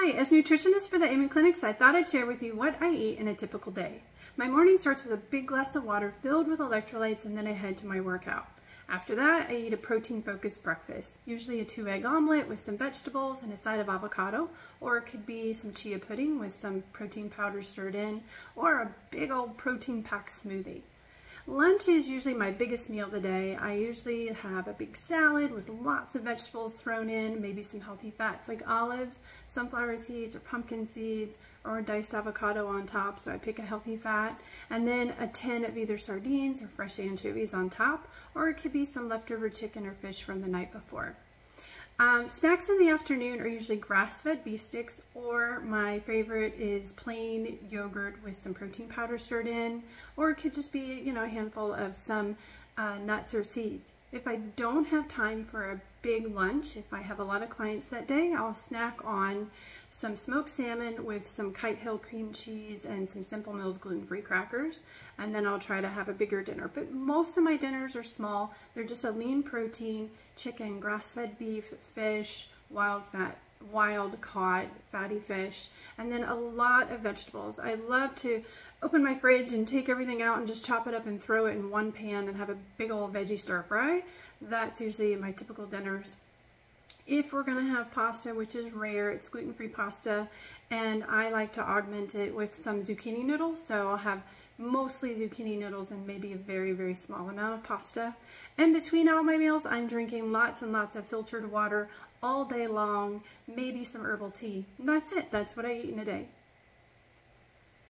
Hi, as nutritionist for the Amen Clinics, I thought I'd share with you what I eat in a typical day. My morning starts with a big glass of water filled with electrolytes, and then I head to my workout. After that, I eat a protein-focused breakfast, usually a 2-egg omelet with some vegetables and a side of avocado, or it could be some chia pudding with some protein powder stirred in, or a big old protein-packed smoothie. Lunch is usually my biggest meal of the day. I usually have a big salad with lots of vegetables thrown in, maybe some healthy fats like olives, sunflower seeds, or pumpkin seeds, or diced avocado on top, so I pick a healthy fat, and then a tin of either sardines or fresh anchovies on top, or it could be some leftover chicken or fish from the night before. Snacks in the afternoon are usually grass-fed beef sticks, or my favorite is plain yogurt with some protein powder stirred in, or it could just be, you know, a handful of some nuts or seeds. If I don't have time for a big lunch, if I have a lot of clients that day, I'll snack on some smoked salmon with some Kite Hill cream cheese and some Simple Mills gluten-free crackers, and then I'll try to have a bigger dinner. But most of my dinners are small. They're just a lean protein, chicken, grass-fed beef, fish, wild caught fatty fish, and then a lot of vegetables. I love to open my fridge and take everything out and just chop it up and throw it in one pan and have a big old veggie stir fry. That's usually my typical dinners. If we're going to have pasta, which is rare, it's gluten-free pasta, and I like to augment it with some zucchini noodles, so I'll have mostly zucchini noodles and maybe a very, very small amount of pasta. And between all my meals, I'm drinking lots and lots of filtered water all day long, maybe some herbal tea. That's it. That's what I eat in a day.